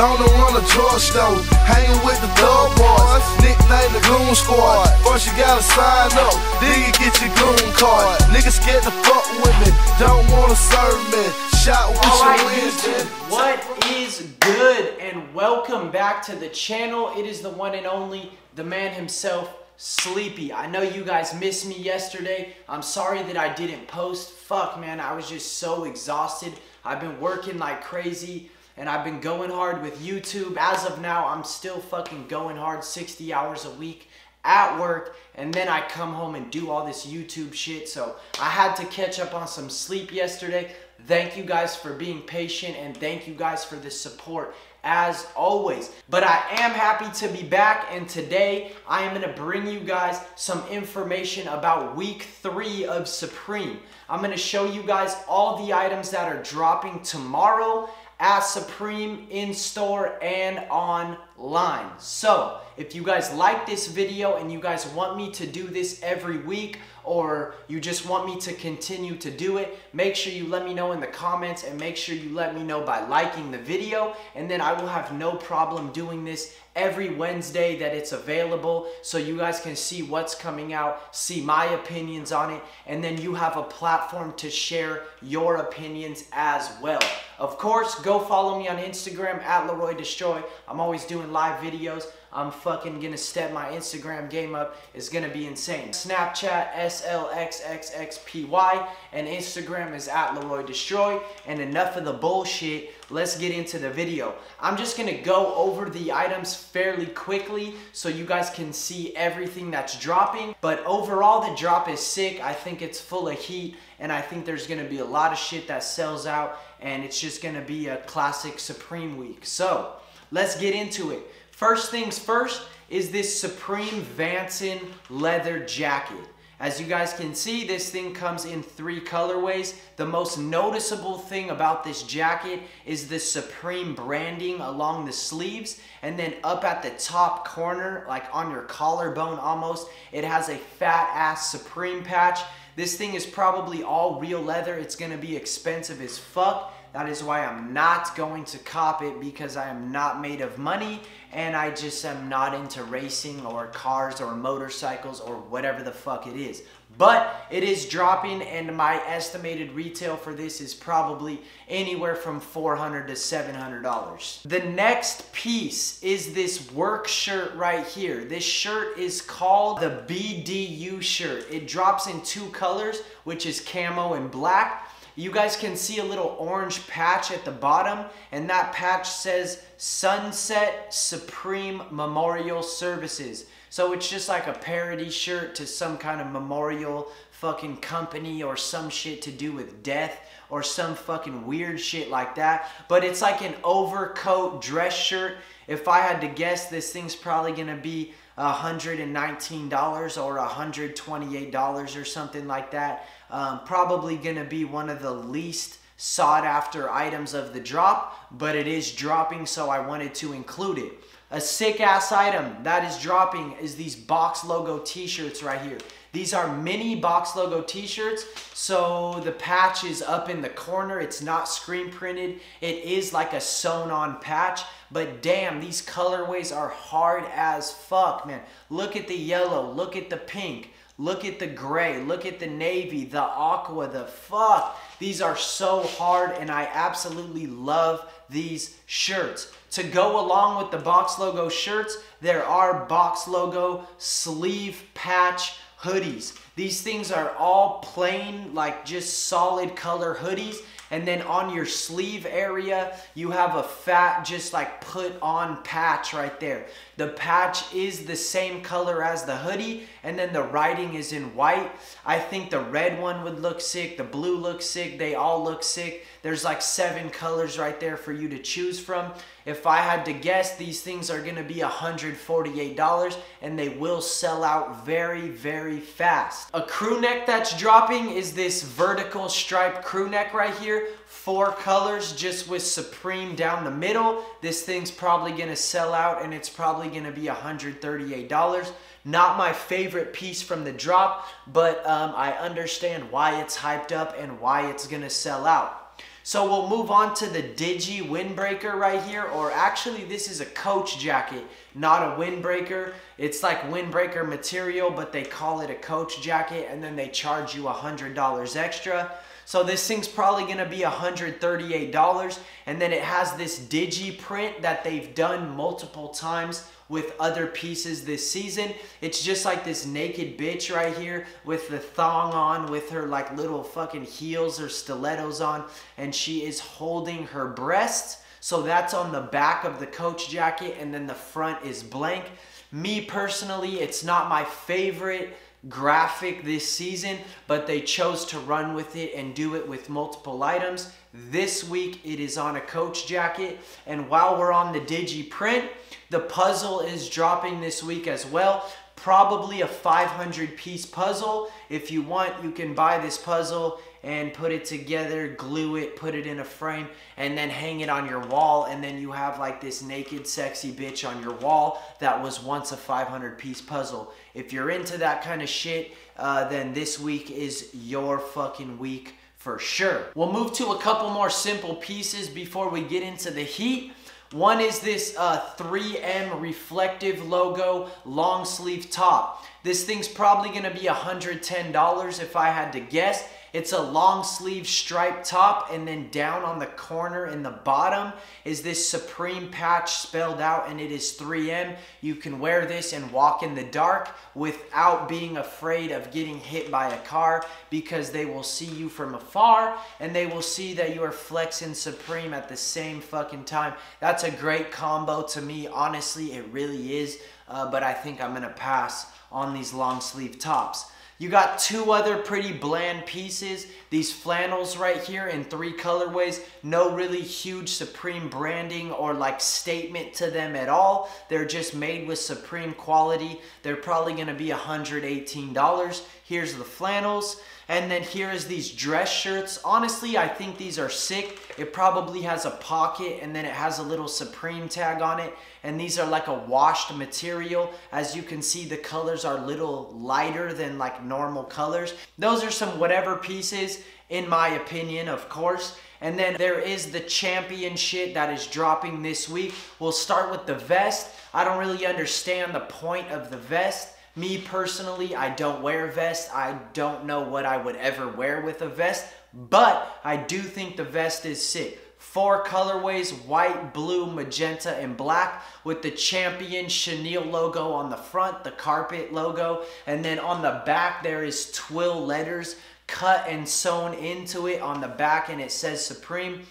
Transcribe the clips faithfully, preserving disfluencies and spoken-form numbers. known to run a drugstore, hanging with the thug boys, nicknamed the Goon Squad. First you gotta sign up, then you get your goon card. Niggas scared to fuck with me, don't wanna serve me. Shot with your wisdom. What is good? And welcome back to the channel. It is the one and only, the man himself, Sleepy. I know you guys missed me yesterday. I'm sorry that I didn't post. Fuck, man, I was just so exhausted. I've been working like crazy, and I've been going hard with YouTube. As of now, I'm still fucking going hard sixty hours a week at work, and then I come home and do all this YouTube shit, so I had to catch up on some sleep yesterday. Thank you guys for being patient, and thank you guys for the support as always. But I am happy to be back, and today I am going to bring you guys some information about week three of Supreme. I'm going to show you guys all the items that are dropping tomorrow at Supreme, in store and online. So if you guys like this video and you guys want me to do this every week, or you just want me to continue to do it, make sure you let me know in the comments, and make sure you let me know by liking the video, and then I will have no problem doing this every Wednesday that it's available, so you guys can see what's coming out, see my opinions on it, and then you have a platform to share your opinions as well. Of course, go follow me on Instagram at LaRoy Destroy. I'm always doing live videos. I'm fucking gonna step my Instagram game up. It's gonna be insane. Snapchat S L X X X P Y, and Instagram is at LaRoy Destroy. And enough of the bullshit, let's get into the video. I'm just gonna go over the items fairly quickly so you guys can see everything that's dropping. But overall, the drop is sick. I think it's full of heat, and I think there's gonna be a lot of shit that sells out, and it's just gonna be a classic Supreme week. So let's get into it. First things first is this Supreme Vanson leather jacket. As you guys can see, this thing comes in three colorways. The most noticeable thing about this jacket is the Supreme branding along the sleeves, and then up at the top corner, like on your collarbone almost, it has a fat ass Supreme patch. This thing is probably all real leather. It's gonna be expensive as fuck. That is why I'm not going to cop it, because I am not made of money, and I just am not into racing or cars or motorcycles or whatever the fuck it is. But it is dropping, and my estimated retail for this is probably anywhere from four hundred to seven hundred dollars. The next piece is this work shirt right here. This shirt is called the B D U shirt. It drops in two colors, which is camo and black. You guys can see a little orange patch at the bottom, and that patch says Sunset Supreme Memorial Services. So it's just like a parody shirt to some kind of memorial fucking company or some shit to do with death or some fucking weird shit like that. But it's like an overcoat dress shirt. If I had to guess, this thing's probably gonna be one hundred nineteen dollars or one hundred twenty-eight dollars or something like that. Um, probably gonna be one of the least sought after items of the drop, but it is dropping, so I wanted to include it. A sick ass item that is dropping is these box logo t-shirts right here. These are mini box logo t-shirts, so the patch is up in the corner. It's not screen printed. It is like a sewn on patch, but damn, these colorways are hard as fuck, man. Look at the yellow, look at the pink, look at the gray, look at the navy, the aqua, the fuck. These are so hard, and I absolutely love these shirts. To go along with the box logo shirts, there are box logo sleeve patch hoodies. These things are all plain, like just solid color hoodies. And then on your sleeve area, you have a fat, just like put on patch right there. The patch is the same color as the hoodie, and then the writing is in white. I think the red one would look sick, the blue looks sick, they all look sick. There's like seven colors right there for you to choose from. If I had to guess, these things are gonna be one hundred forty-eight dollars, and they will sell out very, very fast. A crew neck that's dropping is this vertical stripe crew neck right here. Four colors, just with Supreme down the middle. This thing's probably gonna sell out, and it's probably gonna be one hundred thirty-eight dollars. Not my favorite piece from the drop, but um, I understand why it's hyped up and why it's gonna sell out. So we'll move on to the Digi windbreaker right here, or actually this is a coach jacket, not a windbreaker. It's like windbreaker material, but they call it a coach jacket, and then they charge you one hundred dollars extra. So this thing's probably gonna be one hundred thirty-eight dollars, and then it has this Digi print that they've done multiple times with other pieces this season. It's just like this naked bitch right here with the thong on, with her like little fucking heels or stilettos on, and she is holding her breasts. So that's on the back of the coach jacket, and then the front is blank. Me personally, it's not my favorite graphic this season, but they chose to run with it and do it with multiple items. This week it is on a coach jacket. And while we're on the Digi print, the puzzle is dropping this week as well. Probably a five hundred piece puzzle. If you want, you can buy this puzzle and put it together, glue it, put it in a frame, and then hang it on your wall, and then you have like this naked sexy bitch on your wall that was once a five hundred piece puzzle. If you're into that kind of shit, uh, then this week is your fucking week for sure. We'll move to a couple more simple pieces before we get into the heat. One is this uh, three M reflective logo long sleeve top. This thing's probably gonna be one hundred ten dollars if I had to guess. It's a long sleeve striped top, and then down on the corner in the bottom is this Supreme patch spelled out, and it is three M. You can wear this and walk in the dark without being afraid of getting hit by a car, because they will see you from afar and they will see that you are flexing Supreme at the same fucking time. That's a great combo to me. Honestly, it really is, uh, but I think I'm gonna pass on these long sleeve tops. You got two other pretty bland pieces, these flannels right here in three colorways. No really huge Supreme branding or like statement to them at all. They're just made with Supreme quality. They're probably gonna be one hundred eighteen dollars. Here's the flannels. And then here is these dress shirts. Honestly, I think these are sick. It probably has a pocket, and then it has a little Supreme tag on it. And these are like a washed material. As you can see, the colors are a little lighter than like normal colors. Those are some whatever pieces, in my opinion, of course. And then there is the Champion shit that is dropping this week. We'll start with the vest. I don't really understand the point of the vest. Me personally, I don't wear vests. I don't know what I would ever wear with a vest, but I do think the vest is sick. Four colorways: white, blue, magenta, and black, with the Champion chenille logo on the front, the carpet logo, and then on the back there is twill letters cut and sewn into it on the back, and it says Supreme.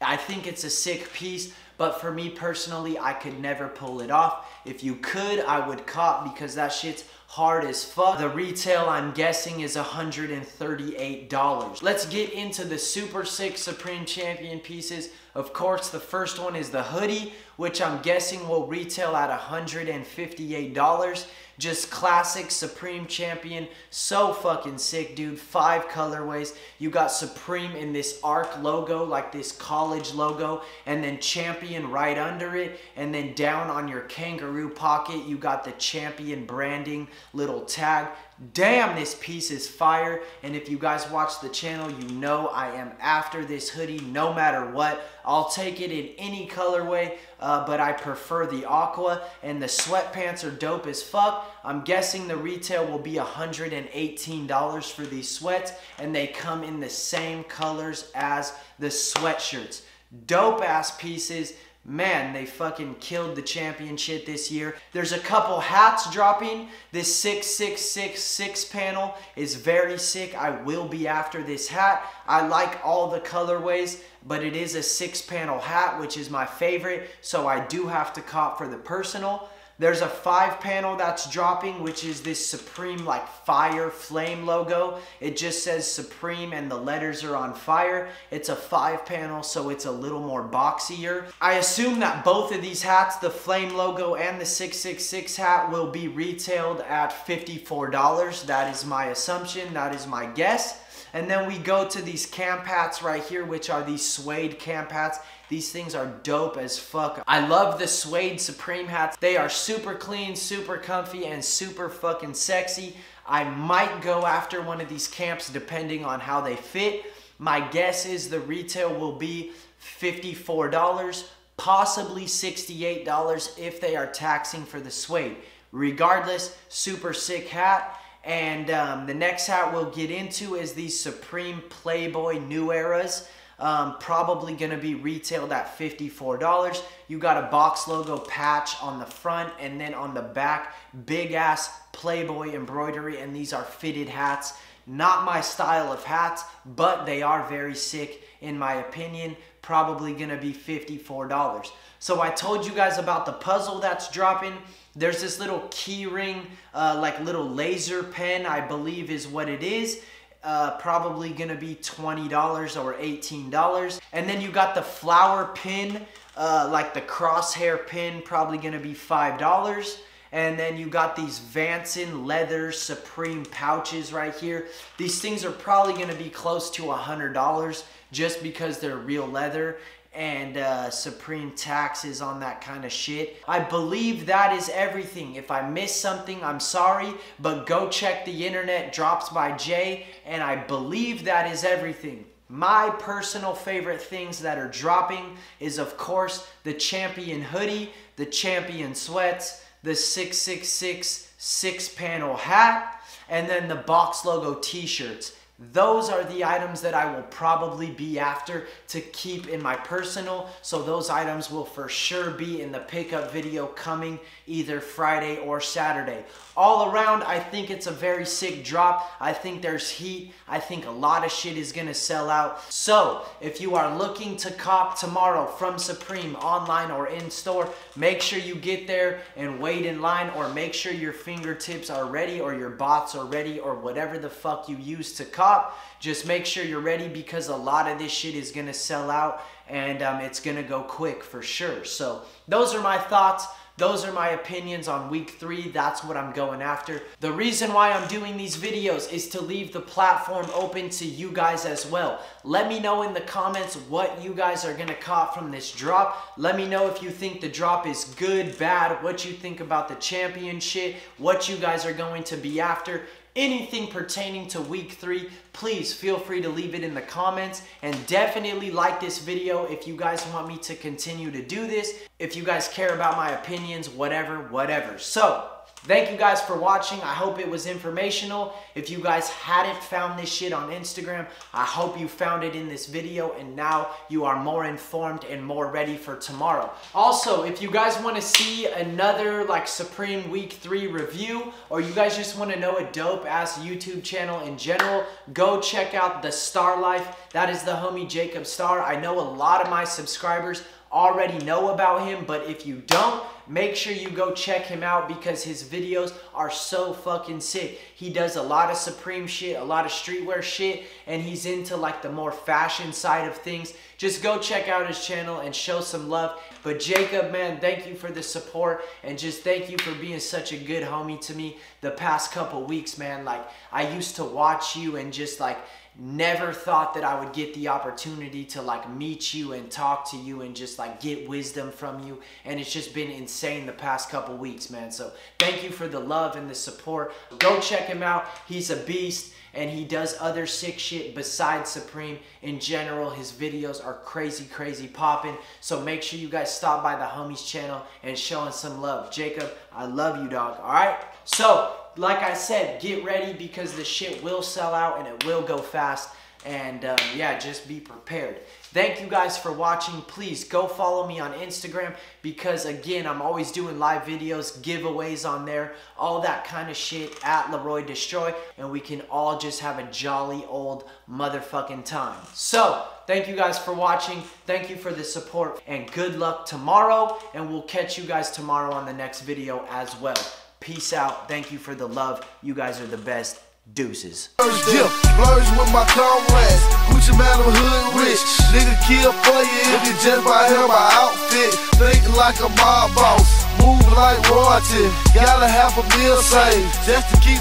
I think it's a sick piece, but for me personally, I could never pull it off. If you could, I would cop, because that shit's hard as fuck. The retail, I'm guessing, is one hundred thirty-eight dollars. Let's get into the super sick Supreme Champion pieces. Of course, the first one is the hoodie, which I'm guessing will retail at one hundred fifty-eight dollars. Just classic Supreme Champion. So fucking sick, dude. Five colorways. You got Supreme in this arc logo, like this college logo, and then Champion right under it. And then down on your kangaroo pocket, you got the Champion branding little tag. Damn, this piece is fire. And if you guys watch the channel, you know I am after this hoodie no matter what. I'll take it in any colorway, uh, but I prefer the aqua, and the sweatpants are dope as fuck. I'm guessing the retail will be one hundred eighteen dollars for these sweats, and they come in the same colors as the sweatshirts. Dope ass pieces. Man, they fucking killed the championship this year. There's a couple hats dropping. This six six six six panel is very sick. I will be after this hat. I like all the colorways, but it is a six panel hat, which is my favorite, so I do have to cop for the personal. There's a five panel that's dropping, which is this Supreme like fire flame logo. It just says Supreme and the letters are on fire. It's a five panel, so it's a little more boxier. I assume that both of these hats, the flame logo and the six six six hat, will be retailed at fifty-four dollars. That is my assumption. That is my guess. And then we go to these camp hats right here, which are these suede camp hats. These things are dope as fuck. I love the suede Supreme hats. They are super clean, super comfy, and super fucking sexy. I might go after one of these camps depending on how they fit. My guess is the retail will be fifty-four dollars, possibly sixty-eight dollars if they are taxing for the suede. Regardless, super sick hat. And um, the next hat we'll get into is the Supreme Playboy New Eras. Um, probably going to be retailed at fifty-four dollars. You got a box logo patch on the front, and then on the back, big ass Playboy embroidery, and these are fitted hats. Not my style of hats, but they are very sick in my opinion. Probably going to be fifty-four dollars. So I told you guys about the puzzle that's dropping. There's this little key ring, uh, like little laser pen, I believe is what it is. Uh, probably gonna be twenty dollars or eighteen dollars. And then you got the flower pin, uh, like the crosshair pin, probably gonna be five dollars. And then you got these Vanson leather Supreme pouches right here. These things are probably gonna be close to one hundred dollars just because they're real leather, and uh, Supreme taxes on that kind of shit. I believe that is everything. If I missed something, I'm sorry, but go check the internet, Drops by Jay, and I believe that is everything. My personal favorite things that are dropping is, of course, the Champion hoodie, the Champion sweats, the six six six six panel hat, and then the box logo t-shirts. Those are the items that I will probably be after to keep in my personal. So those items will for sure be in the pickup video coming either Friday or Saturday. All around, I think it's a very sick drop. I think there's heat. I think a lot of shit is gonna sell out. So if you are looking to cop tomorrow from Supreme online or in store, make sure you get there and wait in line, or make sure your fingertips are ready or your bots are ready or whatever the fuck you use to cop. Just make sure you're ready, because a lot of this shit is gonna sell out, and um, it's gonna go quick for sure. So those are my thoughts. Those are my opinions on week three. That's what I'm going after. The reason why I'm doing these videos is to leave the platform open to you guys as well. Let me know in the comments what you guys are gonna cop from this drop. Let me know if you think the drop is good, bad, what you think about the Champion shit, what you guys are going to be after. Anything pertaining to week three, please feel free to leave it in the comments, and definitely like this video if you guys want me to continue to do this, if you guys care about my opinions, whatever, whatever. So thank you guys for watching. I hope it was informational. If you guys hadn't found this shit on Instagram, I hope you found it in this video, and now you are more informed and more ready for tomorrow. Also, if you guys want to see another like Supreme Week three review, or you guys just want to know a dope ass YouTube channel in general, go check out The Star Life. That is the homie Jacob Star. I know a lot of my subscribers already know about him, but if you don't, make sure you go check him out because his videos are so fucking sick. He does a lot of Supreme shit, a lot of streetwear shit, and he's into like the more fashion side of things. Just go check out his channel and show some love. But Jacob, man, thank you for the support, and just thank you for being such a good homie to me the past couple weeks, man. Like, I used to watch you and just like never thought that I would get the opportunity to like meet you and talk to you and just like get wisdom from you, and it's just been insane the past couple weeks, man. So thank you for the love and the support. Go check him out. He's a beast, and he does other sick shit besides Supreme in general. His videos are crazy, crazy popping. So make sure you guys stop by the homie's channel and showing some love. Jacob, I love you, dog. All right. So like I said, get ready because the shit will sell out and it will go fast. And um, yeah, just be prepared. Thank you guys for watching. Please go follow me on Instagram because, again, I'm always doing live videos, giveaways on there, all that kind of shit, at LaRoy Destroy. And we can all just have a jolly old motherfucking time. So thank you guys for watching. Thank you for the support, and good luck tomorrow. And we'll catch you guys tomorrow on the next video as well. Peace out. Thank you for the love. You guys are the best. Deuces. First dip, blurs with my comrades. Gucci man, I'm hood rich. Nigga kill for you if you judge by him, my outfit. Think like a mob boss. Move like royalty. Gotta have a meal saved just to keep the